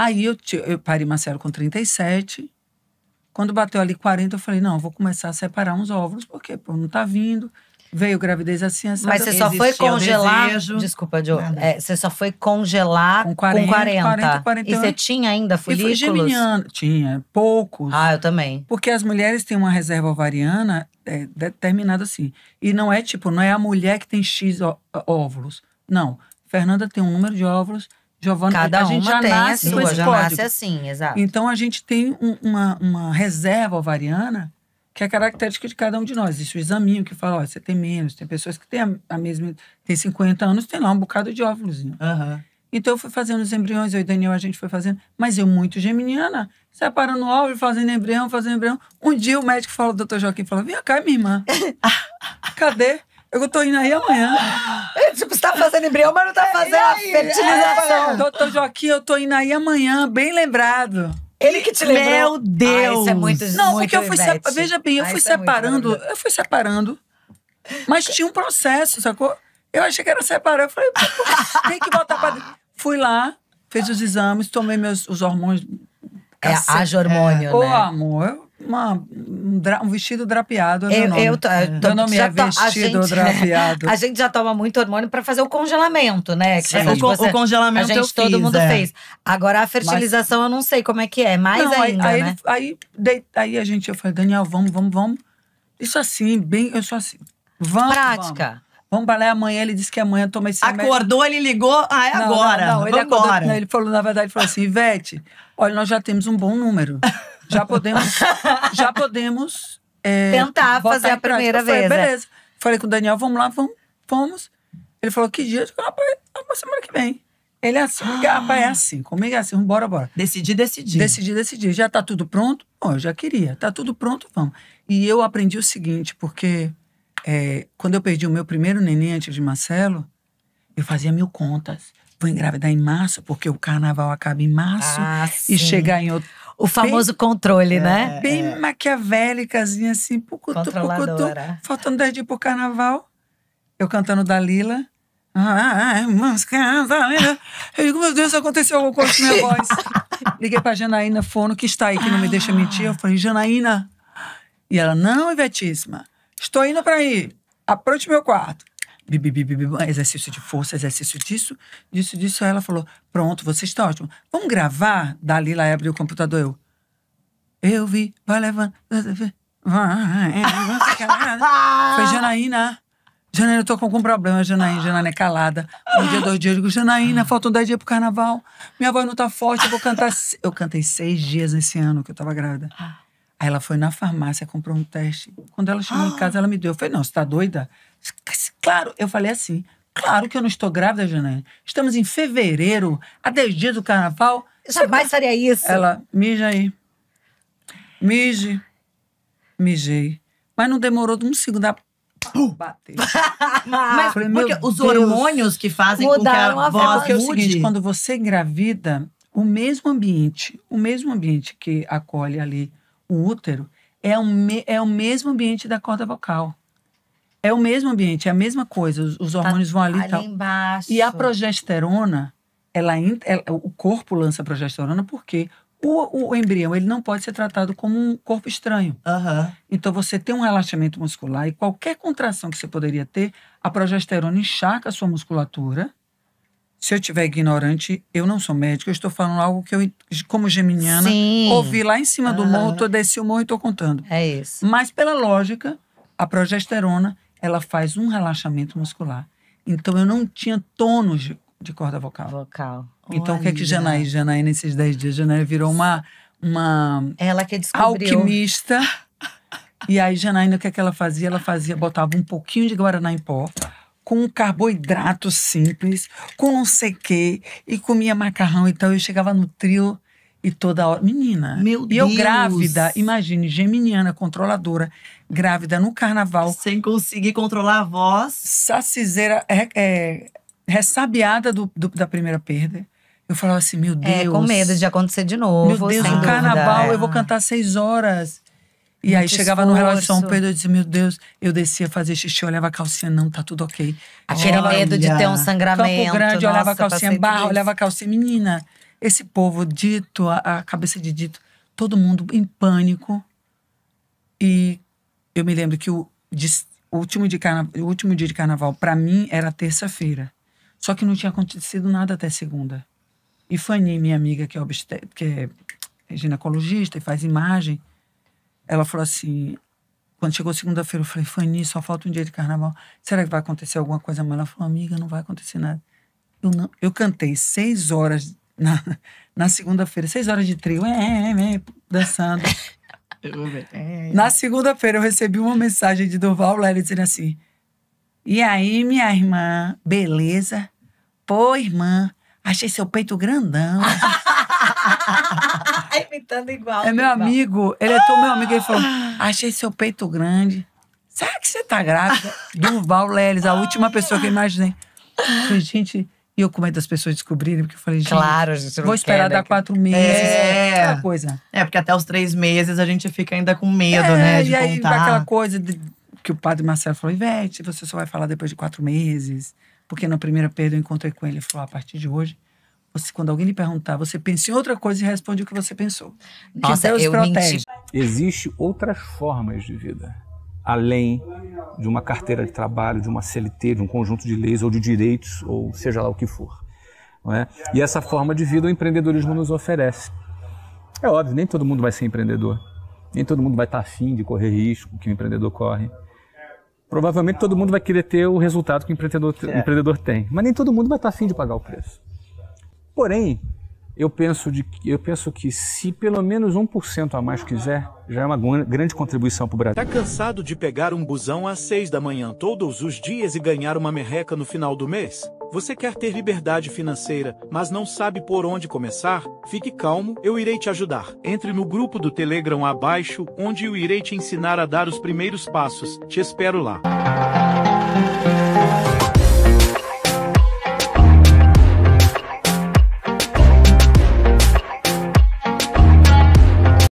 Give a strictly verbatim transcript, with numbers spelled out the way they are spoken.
Aí eu, eu parei Marcelo com trinta e sete. Quando bateu ali quarenta, eu falei, não, eu vou começar a separar uns óvulos, porque pô, não tá vindo. Veio gravidez assim, assim. Mas você só foi congelar... Desculpa, Diogo. É, você só foi congelar com quarenta. quarenta, quarenta, quarenta e você tinha ainda folículos? E foi geminiano. Tinha, poucos. Ah, eu também. Porque as mulheres têm uma reserva ovariana é, determinada assim. E não é tipo, não é a mulher que tem X óvulos. Não. Fernanda tem um número de óvulos, Giovanna, cada a gente uma já tem nasce sua, já nasce assim, exato. Então a gente tem um, uma, uma reserva ovariana que é característica de cada um de nós. Existe o examinho que fala, ó, você tem menos, tem pessoas que têm a, a mesma, tem cinquenta anos, tem lá um bocado de óvulos. Né? Uhum. Então eu fui fazendo os embriões, eu e Daniel a gente foi fazendo, mas eu muito geminiana, separando o óvulo, fazendo embrião, fazendo embrião. Um dia o médico falou, o doutor Joaquim falou, vem cá minha irmã, cadê? Eu tô indo aí amanhã. Tipo, você tá fazendo embrião, mas não tá fazendo a fertilização. É, doutor Joaquim, eu tô indo aí amanhã, bem lembrado. Ele que te lembrou. Meu Deus! Ah, isso é muito, não, muito porque eu fui sepa... Veja bem, eu ah, fui separando, é eu fui separando. Mas tinha um processo, sacou? Eu achei que era separar. Eu falei, tem que voltar pra dentro. Fui lá, fiz os exames, tomei meus, os hormônios. É, haja hormônio, é. né? Ô, amor. Uma, um, um vestido drapeado é eu, meu nome. Eu, to, eu to, meu nome é vestido a gente, drapeado. Né? A gente já toma muito hormônio para fazer o congelamento, né? Que o, você, o congelamento a gente eu fiz, todo mundo é. fez. Agora a fertilização mas, eu não sei como é que é, mais não, ainda, aí, né? Aí, aí, aí a gente, eu falei, Daniel, vamos, vamos, vamos. Isso assim, bem, eu sou assim. Vamos, prática. Vamos. Vamos balé amanhã, ele disse que amanhã toma esse remédio. Acordou, ele ligou, ah, é não, agora. Não, não, ele acordou, não, ele falou, na verdade, ele falou assim, Ivete, olha, nós já temos um bom número. Já podemos, já podemos é, tentar fazer a primeira vez. Falei, beleza. É. Falei com o Daniel, vamos lá, vamos. Vamos. Ele falou, que dia? Eu falei, rapaz, semana que vem. Ele é assim, ah. rapaz, é assim, comigo é assim, bora, bora. Decidi, decidi. Decidi, decidi. Já tá tudo pronto? Bom, eu já queria. Tá tudo pronto, vamos. E eu aprendi o seguinte, porque é, quando eu perdi o meu primeiro neném antes de Marcelo, eu fazia mil contas. Vou engravidar em março, porque o carnaval acaba em março ah, e chegar em outubro. O famoso bem, controle, é, né? Bem é. maquiavélicazinha, assim, pucutu, pucutu. Faltando dez dias pro carnaval, eu cantando Dalila. Ah, eu digo, meu Deus, aconteceu alguma coisa com minha voz. Liguei pra Janaína Fono, que está aí, que não me deixa mentir. Eu falei, Janaína. E ela, não, Ivetíssima, estou indo pra aí. Apronte meu quarto. Bibi, bibi, bibi, exercício de força, exercício disso, disso, disso. Aí ela falou, pronto, você está ótimo. Vamos gravar? Dali lá abriu o computador, eu. Eu vi, vai levando. Foi Janaína. Janaína, eu tô com algum problema, Janaína. Janaína é calada. Um dia, dois dias, eu digo, Janaína, faltam dez dias pro carnaval. Minha voz não tá forte, eu vou cantar. Eu cantei seis dias nesse ano que eu tava grávida. Aí ela foi na farmácia, comprou um teste. Quando ela chegou ah. em casa, ela me deu. Eu falei, não, você tá doida? Claro, eu falei assim, claro que eu não estou grávida, Janaína. Estamos em fevereiro, há dez dias do carnaval. Jamais faria isso. Ela, mija aí. Mije. Mijei. Mas não demorou de um segundo a bater. Mas falei, porque os Deus, hormônios que fazem com que a voz mude. É o seguinte, quando você engravida, o mesmo ambiente, o mesmo ambiente que acolhe ali o útero, é o, me, é o mesmo ambiente da corda vocal. É o mesmo ambiente, é a mesma coisa. Os, os hormônios tá vão ali e tal. Embaixo. E a progesterona, ela, ela, o corpo lança a progesterona porque o, o embrião ele não pode ser tratado como um corpo estranho. Uhum. Então você tem um relaxamento muscular e qualquer contração que você poderia ter, a progesterona encharca a sua musculatura. Se eu estiver ignorante, eu não sou médica, eu estou falando algo que eu, como geminiana, sim, ouvi lá em cima do uhum. morro, eu desci o morro e estou contando. É isso. Mas pela lógica, a progesterona, ela faz um relaxamento muscular. Então eu não tinha tônus de, de corda vocal. Vocal. Então o que é que Janaína, Janaína, nesses dez dias, Janaína virou uma, uma ela que descobriu. Alquimista. E aí Janaína, o que é que ela fazia? Ela fazia, botava um pouquinho de guaraná em pó, com um carboidrato simples, com não sei o quê, e comia macarrão e tal. Eu chegava no trio e toda hora... Menina, meu Deus. E eu grávida, imagine, geminiana, controladora, grávida no carnaval. Sem conseguir controlar a voz. Saciseira, é, é, ressabiada do, do, da primeira perda. Eu falava assim, meu Deus... É, com medo de acontecer de novo. Meu Deus, no carnaval, eu vou cantar seis horas... E muito aí chegava esforço. No relógio de São Pedro, eu dizia, meu Deus, eu descia fazer xixi, olhava a calcinha, não, tá tudo ok. Aquele medo de ter um sangramento. Campo Grande, nossa, olhava a calcinha, barra, olhava a calcinha, menina. Esse povo, Dito, a, a cabeça de Dito, todo mundo em pânico. E eu me lembro que o, de, o, último, de carna, o último dia de carnaval, para mim, era terça-feira. Só que não tinha acontecido nada até segunda. E Fanny, minha amiga, que é, obstet... que é ginecologista e faz imagem, ela falou assim, quando chegou segunda-feira, eu falei, Fanny, só falta um dia de carnaval. Será que vai acontecer alguma coisa? Mas ela falou, amiga, não vai acontecer nada. Eu, não... eu cantei seis horas na, na segunda-feira, seis horas de trio, é, é, é, dançando. Na segunda-feira, eu recebi uma mensagem de Durval Lelis dizendo assim, e aí, minha irmã, beleza? Pô, irmã, achei seu peito grandão. Imitando igual. É meu igual. Amigo, ele é teu meu amigo, ele falou, achei seu peito grande. Será que você tá grávida? Durval Lelis, a última pessoa que eu imaginei. Eu falei, gente, e eu com medo das pessoas descobrirem, porque eu falei, gente, claro, a gente não vou esperar dar quatro meses, é. aquela coisa. É, porque até os três meses a gente fica ainda com medo, é, né, de e aí, contar. Aquela coisa de, que o padre Marcelo falou, Ivete, você só vai falar depois de quatro meses. Porque na primeira perda eu encontrei com ele, ele falou, a partir de hoje, você, quando alguém lhe perguntar, você pensa em outra coisa e responde o que você pensou. Nossa, Deus eu protege. Existem outras formas de vida, além de uma carteira de trabalho, de uma C L T, de um conjunto de leis ou de direitos, ou seja lá o que for. Não é? E essa forma de vida o empreendedorismo nos oferece. É óbvio, nem todo mundo vai ser empreendedor. Nem todo mundo vai estar afim de correr risco que o empreendedor corre. Provavelmente todo mundo vai querer ter o resultado que o empreendedor, o empreendedor tem, mas nem todo mundo vai estar afim de pagar o preço. Porém, eu penso, de, eu penso que se pelo menos um por cento a mais quiser, já é uma grande contribuição para o Brasil. Tá cansado de pegar um busão às seis da manhã todos os dias e ganhar uma merreca no final do mês? Você quer ter liberdade financeira, mas não sabe por onde começar? Fique calmo, eu irei te ajudar. Entre no grupo do Telegram abaixo, onde eu irei te ensinar a dar os primeiros passos. Te espero lá.